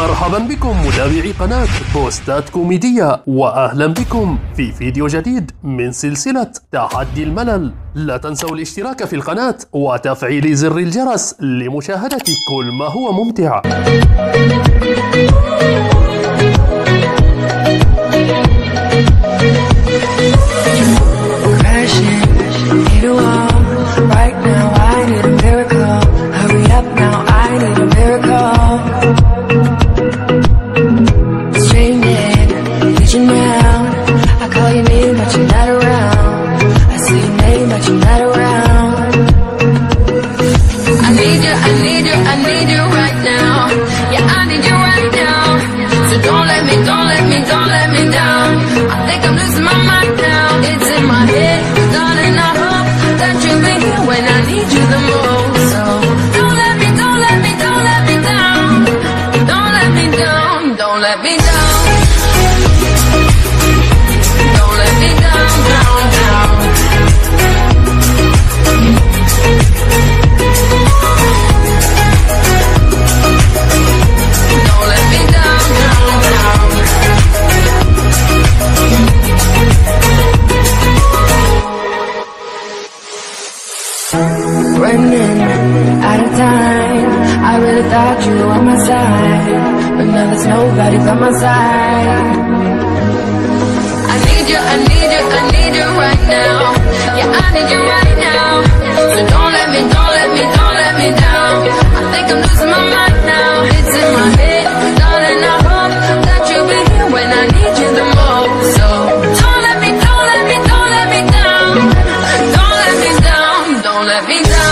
مرحبا بكم متابعي قناة بوستات كوميدية، وأهلا بكم في فيديو جديد من سلسلة تحدي الملل. لا تنسوا الاشتراك في القناة وتفعيل زر الجرس لمشاهدة كل ما هو ممتع. I really thought you were on my side, but now there's nobody by my side. I need you, I need you, I need you right now. Yeah, I need you right now. So don't let me, don't let me, don't let me down. I think I'm losing my mind now. It's in my head, darling, I hope that you'll be here when I need you the most. So don't let me, don't let me, don't let me down. Don't let me down, don't let me down.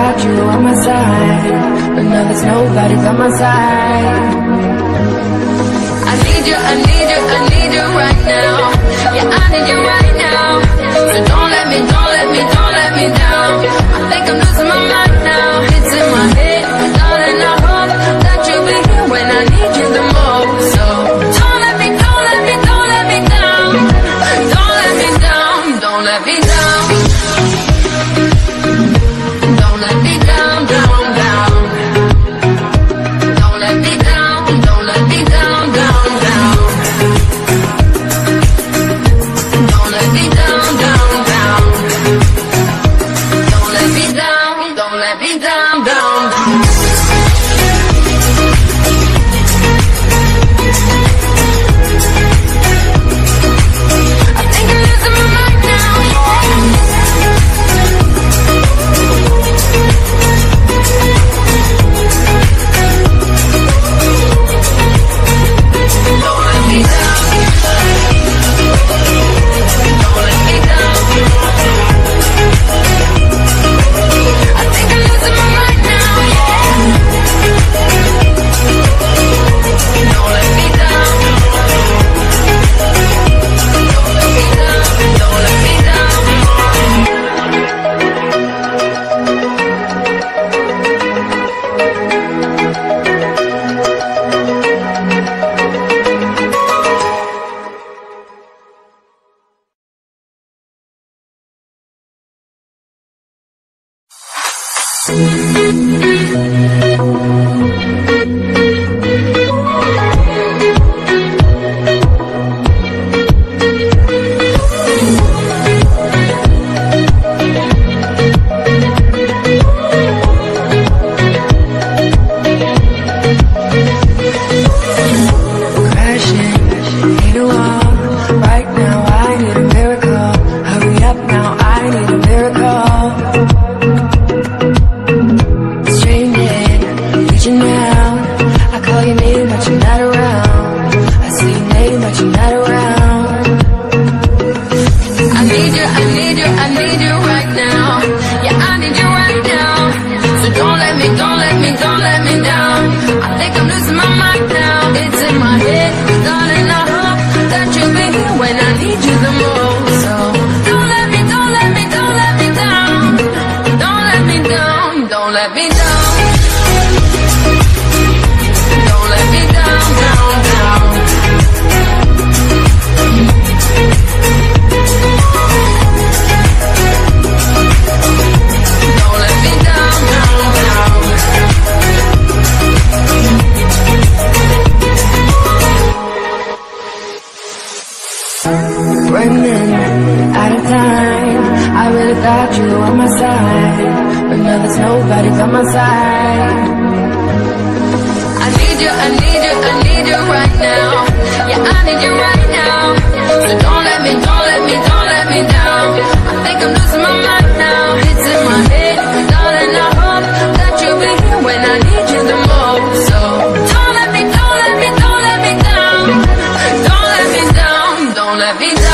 Thought you were on my side, but now there's nobody by my side. I need you, I need you, I need you right now. Yeah, I need you right now. So don't let me, don't let me, don't let me down. I think I'm losing my mind now. It's in my head, darling, I hope that you'll be here when I need you. got you on my side, but now there's nobody on my side. I need you, I need you, I need you right now. Yeah, I need you right now. So don't let me, don't let me, don't let me down. I think I'm losing my mind now. It's in my head, darling, I hope that you'll be here when I need you the most. So don't let me, don't let me, don't let me down. Don't let me down, don't let me down.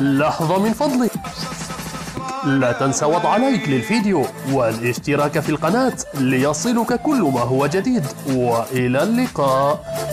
لحظة من فضلك، لا تنسى وضع لايك للفيديو والاشتراك في القناة ليصلك كل ما هو جديد، وإلى اللقاء.